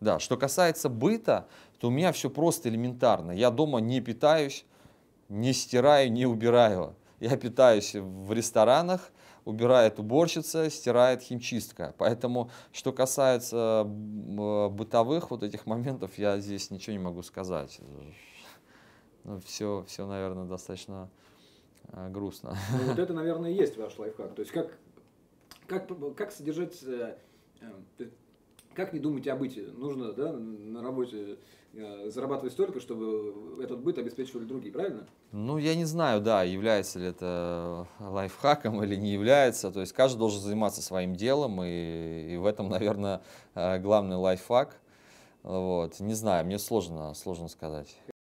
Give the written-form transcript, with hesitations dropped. Да, что касается быта, то у меня все просто элементарно. Я дома не питаюсь, не стираю, не убираю. Я питаюсь в ресторанах, убирает уборщица, стирает химчистка. Поэтому, что касается бытовых вот этих моментов, я здесь ничего не могу сказать. Ну, все, наверное, достаточно грустно. Ну, вот это, наверное, и есть ваш лайфхак. То есть как содержать... Как не думать о быте? Нужно, да, на работе зарабатывать столько, чтобы этот быт обеспечивали другие, правильно? Ну, я не знаю, да, является ли это лайфхаком или не является. То есть каждый должен заниматься своим делом, и в этом, наверное, главный лайфхак. Вот. Не знаю, мне сложно сказать.